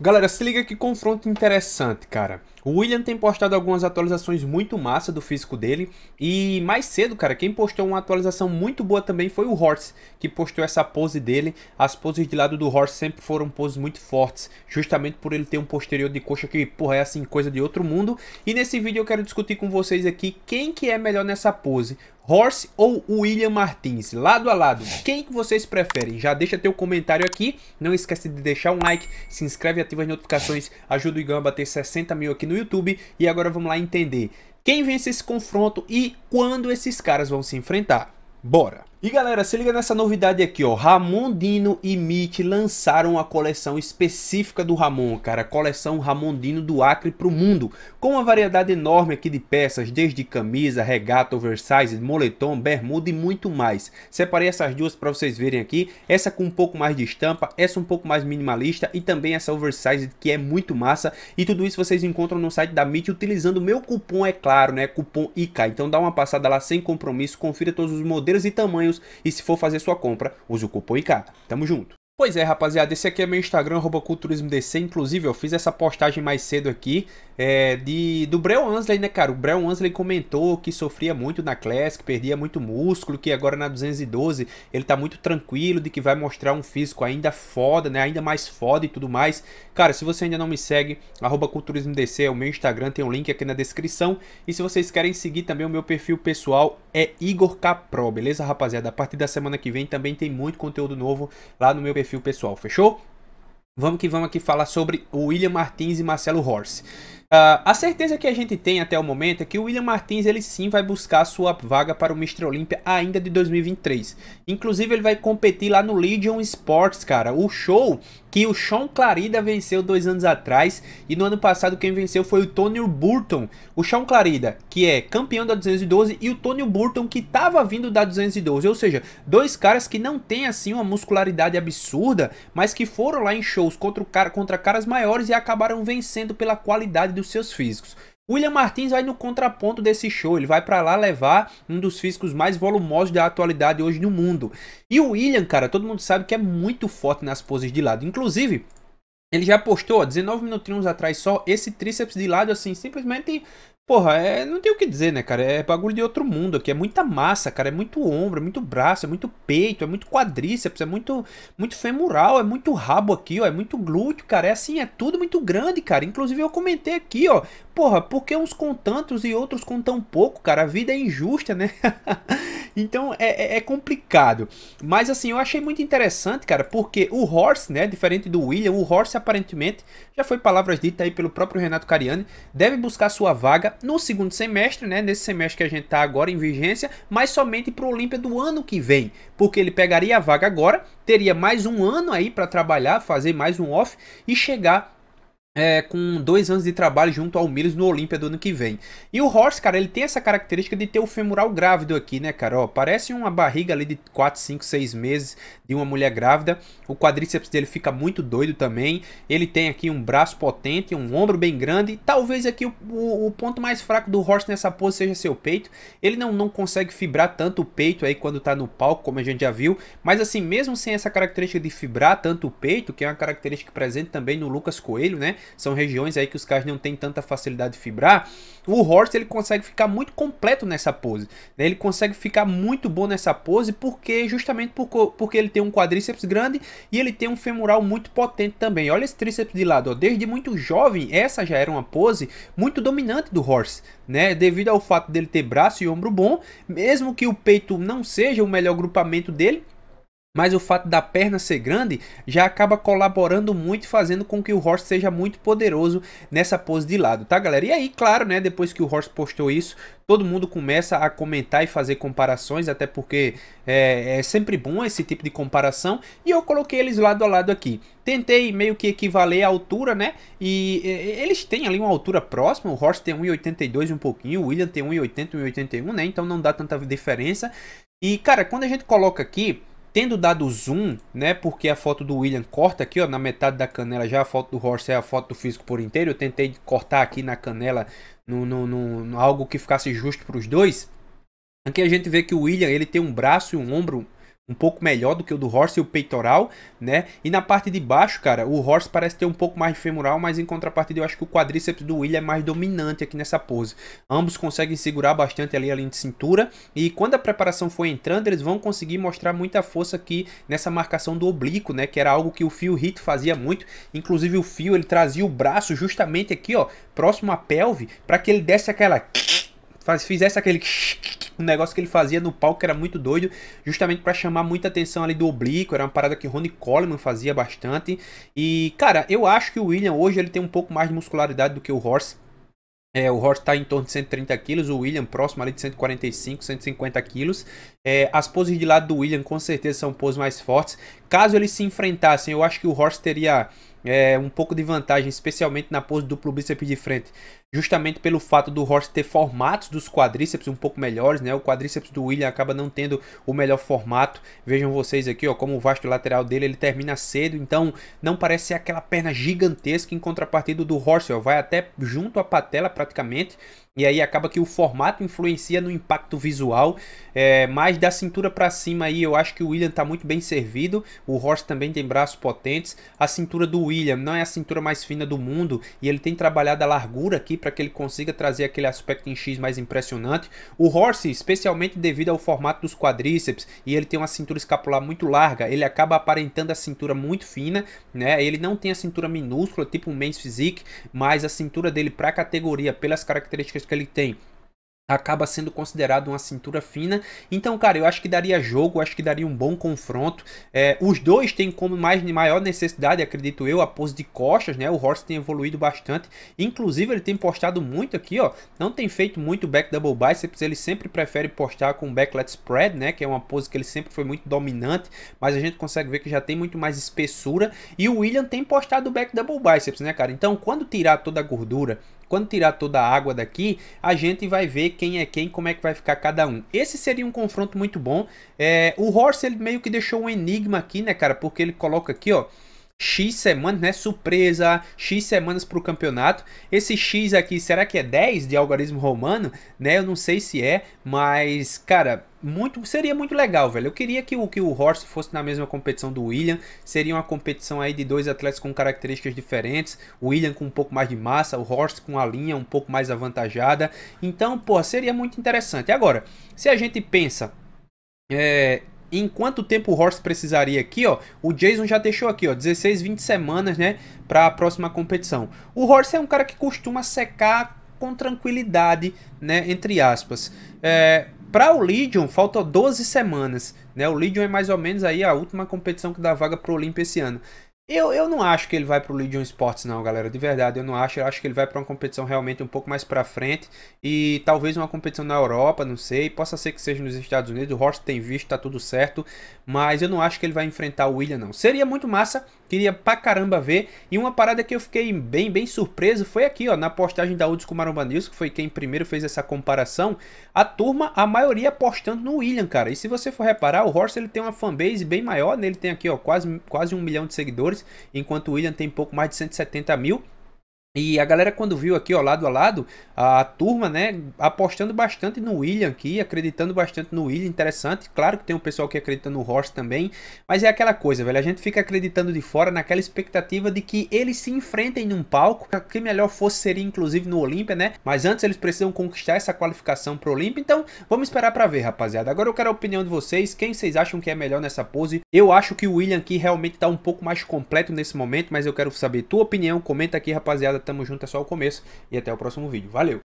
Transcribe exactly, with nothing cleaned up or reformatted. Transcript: Galera, se liga que confronto interessante, cara. O William tem postado algumas atualizações muito massa do físico dele. E mais cedo, cara, quem postou uma atualização muito boa também foi o Horse, que postou essa pose dele. As poses de lado do Horse sempre foram poses muito fortes, justamente por ele ter um posterior de coxa que, porra, é assim, coisa de outro mundo. E nesse vídeo eu quero discutir com vocês aqui quem que é melhor nessa pose, Horse ou William Martins, lado a lado, quem que vocês preferem? Já deixa teu comentário aqui, não esquece de deixar um like, se inscreve e ativa as notificações, ajuda o Igão a bater sessenta mil aqui no YouTube. E agora vamos lá entender quem vence esse confronto e quando esses caras vão se enfrentar, bora! E galera, se liga nessa novidade aqui, ó. Ramon Dino e Mitch lançaram a coleção específica do Ramon, cara, a coleção Ramon Dino do Acre pro mundo, com uma variedade enorme aqui de peças, desde camisa, regata, oversize, moletom, bermuda e muito mais. Separei essas duas para vocês verem aqui, essa com um pouco mais de estampa, essa um pouco mais minimalista e também essa oversize que é muito massa, e tudo isso vocês encontram no site da Mitch utilizando o meu cupom, é claro, né, cupom I K. Então dá uma passada lá sem compromisso, confira todos os modelos e tamanhos. E se for fazer sua compra, use o cupom I K. Tamo junto. Pois é, rapaziada, esse aqui é meu Instagram, arroba CulturismoDC. Inclusive, eu fiz essa postagem mais cedo aqui é, de, do Bray Ansley, né, cara? O Bray Ansley comentou que sofria muito na Classic, perdia muito músculo, que agora na duzentos e doze ele tá muito tranquilo, de que vai mostrar um físico ainda foda, né? Ainda mais foda e tudo mais. Cara, se você ainda não me segue, arroba CulturismoDC é o meu Instagram, tem um link aqui na descrição. E se vocês querem seguir também o meu perfil pessoal, é Igor Capro, beleza, rapaziada? A partir da semana que vem também tem muito conteúdo novo lá no meu perfil Perfil pessoal, fechou? Vamos que vamos aqui falar sobre o William Martins e Marcelo Horse. Uh, a certeza que a gente tem até o momento é que o William Martins, ele sim vai buscar sua vaga para o mister Olímpia ainda de dois mil e vinte e três. Inclusive ele vai competir lá no Legion Sports, cara. O show que o Sean Clarida venceu dois anos atrás, e no ano passado quem venceu foi o Tony Burton. O Sean Clarida, que é campeão da duzentos e doze, e o Tony Burton, que estava vindo da duzentos e doze. Ou seja, dois caras que não tem assim uma muscularidade absurda, mas que foram lá em shows contra, o cara, contra caras maiores e acabaram vencendo pela qualidade dos seus físicos. William Martins vai no contraponto desse show, ele vai pra lá levar um dos físicos mais volumosos da atualidade hoje no mundo. E o William, cara, todo mundo sabe que é muito forte nas poses de lado, inclusive ele já postou, ó, dezenove minutinhos atrás só, esse tríceps de lado assim, simplesmente... Porra, é, não tem o que dizer, né, cara? É bagulho de outro mundo aqui. É muita massa, cara. É muito ombro, é muito braço, é muito peito, é muito quadríceps, é muito, muito femoral, é muito rabo aqui, ó. É muito glúteo, cara. É assim, é tudo muito grande, cara. Inclusive eu comentei aqui, ó. Porra, por que uns com tantos e outros com tão pouco, cara? A vida é injusta, né? Então é, é, é complicado. Mas assim, eu achei muito interessante, cara, porque o Horse, né, diferente do William, o Horse aparentemente, já foi palavras ditas aí pelo próprio Renato Cariani, deve buscar sua vaga no segundo semestre, né, nesse semestre que a gente tá agora em vigência, mas somente pro Olímpia do ano que vem, porque ele pegaria a vaga agora, teria mais um ano aí para trabalhar, fazer mais um off e chegar... É, com dois anos de trabalho junto ao Milos no Olímpia do ano que vem. E o Horse, cara, ele tem essa característica de ter o femoral grávido aqui, né, cara? Ó, parece uma barriga ali de quatro, cinco, seis meses de uma mulher grávida. O quadríceps dele fica muito doido também. Ele tem aqui um braço potente, um ombro bem grande. Talvez aqui o, o, o ponto mais fraco do Horse nessa pose seja seu peito. Ele não, não consegue fibrar tanto o peito aí quando tá no palco, como a gente já viu. Mas assim, mesmo sem essa característica de fibrar tanto o peito, que é uma característica presente também no Lucas Coelho, né? São regiões aí que os caras não tem tanta facilidade de fibrar. O Horse, ele consegue ficar muito completo nessa pose, né? Ele consegue ficar muito bom nessa pose porque justamente por, porque ele tem um quadríceps grande e ele tem um femoral muito potente também. Olha esse tríceps de lado, ó. Desde muito jovem essa já era uma pose muito dominante do Horse, né? Devido ao fato dele ter braço e ombro bom, mesmo que o peito não seja o melhor grupamento dele, mas o fato da perna ser grande já acaba colaborando muito, fazendo com que o Horse seja muito poderoso nessa pose de lado, tá, galera? E aí, claro, né, depois que o Horse postou isso, todo mundo começa a comentar e fazer comparações, até porque é, é sempre bom esse tipo de comparação. E eu coloquei eles lado a lado aqui. Tentei meio que equivaler a altura, né? E eles têm ali uma altura próxima. O Horse tem um e oitenta e dois um pouquinho, o William tem um e oitenta, um e oitenta e um, né? Então não dá tanta diferença. E, cara, quando a gente coloca aqui... Tendo dado zoom, né, porque a foto do William corta aqui, ó, na metade da canela já, a foto do Horse é a foto do físico por inteiro. Eu tentei cortar aqui na canela no, no, no, no algo que ficasse justo para os dois. Aqui a gente vê que o William, ele tem um braço e um ombro um pouco melhor do que o do Horse e o peitoral, né? E na parte de baixo, cara, o Horse parece ter um pouco mais de femoral, mas em contrapartida eu acho que o quadríceps do William é mais dominante aqui nessa pose. Ambos conseguem segurar bastante ali a linha de cintura, e quando a preparação for entrando, eles vão conseguir mostrar muita força aqui nessa marcação do oblíquo, né? Que era algo que o Phil Heath fazia muito. Inclusive o Phil, ele trazia o braço justamente aqui, ó, próximo à pelve, para que ele desse aquela... fizesse aquele... um negócio que ele fazia no palco que era muito doido, justamente para chamar muita atenção ali do oblíquo. Era uma parada que Ronnie Coleman fazia bastante. E, cara, eu acho que o William hoje ele tem um pouco mais de muscularidade do que o Horse. É, o Horse está em torno de cento e trinta quilos, o William próximo ali de cento e quarenta e cinco, cento e cinquenta quilos. É, as poses de lado do William com certeza são poses mais fortes. Caso eles se enfrentassem, eu acho que o Horse teria... É, um pouco de vantagem, especialmente na pose duplo bíceps de frente, justamente pelo fato do Horse ter formatos dos quadríceps um pouco melhores, né? O quadríceps do William acaba não tendo o melhor formato. Vejam vocês aqui, ó, como o vasto lateral dele ele termina cedo, então não parece ser aquela perna gigantesca. Em contrapartida do Horse, ó, vai até junto à patela praticamente. E aí acaba que o formato influencia no impacto visual, é, mas da cintura para cima aí eu acho que o William tá muito bem servido. O Horse também tem braços potentes. A cintura do William não é a cintura mais fina do mundo, e ele tem trabalhado a largura aqui para que ele consiga trazer aquele aspecto em X mais impressionante. O Horse, especialmente devido ao formato dos quadríceps, e ele tem uma cintura escapular muito larga, ele acaba aparentando a cintura muito fina, né? Ele não tem a cintura minúscula, tipo um men's physique, mas a cintura dele para a categoria, pelas características que ele tem, acaba sendo considerado uma cintura fina. Então, cara, eu acho que daria jogo, eu acho que daria um bom confronto. É, os dois têm como mais, maior necessidade, acredito eu, a pose de costas, né? O Horse tem evoluído bastante, inclusive ele tem postado muito aqui, ó, não tem feito muito back double biceps, ele sempre prefere postar com backlet spread, né? Que é uma pose que ele sempre foi muito dominante, mas a gente consegue ver que já tem muito mais espessura, e o William tem postado back double biceps, né, cara? Então, quando tirar toda a gordura, quando tirar toda a água daqui, a gente vai ver quem é quem, como é que vai ficar cada um. Esse seria um confronto muito bom. É, o Horse, ele meio que deixou um enigma aqui, né, cara? Porque ele coloca aqui, ó, X semanas, né? Surpresa, X semanas para o campeonato. Esse X aqui, será que é dez de algarismo romano? Né? Eu não sei se é, mas, cara... Muito, seria muito legal, velho. Eu queria que o, que o Horse fosse na mesma competição do William. Seria uma competição aí de dois atletas com características diferentes. O William com um pouco mais de massa, o Horse com a linha um pouco mais avantajada. Então, porra, seria muito interessante. Agora, se a gente pensa... É... Em quanto tempo o Horse precisaria aqui, ó? O Jason já deixou aqui, ó, dezesseis, vinte semanas, né, para a próxima competição. O Horse é um cara que costuma secar com tranquilidade, né, entre aspas. É, para o Legion, faltam doze semanas, né? O Legion é mais ou menos aí a última competição que dá vaga para o Olímpia esse ano. Eu, eu não acho que ele vai pro Legion Sports não, galera, de verdade, eu não acho, eu acho que ele vai para uma competição realmente um pouco mais pra frente, e talvez uma competição na Europa, não sei, possa ser que seja nos Estados Unidos, o Horse tem visto, tá tudo certo, mas eu não acho que ele vai enfrentar o William não. Seria muito massa, queria pra caramba ver, e uma parada que eu fiquei bem, bem surpreso foi aqui, ó, na postagem da U D S com o Maromba News, que foi quem primeiro fez essa comparação, a turma, a maioria apostando no William, cara, e se você for reparar, o Horse ele tem uma fanbase bem maior, né? Ele tem aqui, ó, quase, quase um milhão de seguidores, enquanto o William tem pouco mais de cento e setenta mil. E a galera, quando viu aqui, ó, lado a lado, a turma, né, apostando bastante no William aqui, acreditando bastante no William, interessante. Claro que tem um pessoal que acredita no Horse também, mas é aquela coisa, velho, a gente fica acreditando de fora naquela expectativa de que eles se enfrentem num palco, que melhor fosse seria inclusive no Olímpia, né, mas antes eles precisam conquistar essa qualificação pro Olímpia, então vamos esperar pra ver, rapaziada. Agora eu quero a opinião de vocês, quem vocês acham que é melhor nessa pose? Eu acho que o William aqui realmente tá um pouco mais completo nesse momento, mas eu quero saber tua opinião, comenta aqui, rapaziada. Tamo junto, é só o começo e até o próximo vídeo. Valeu!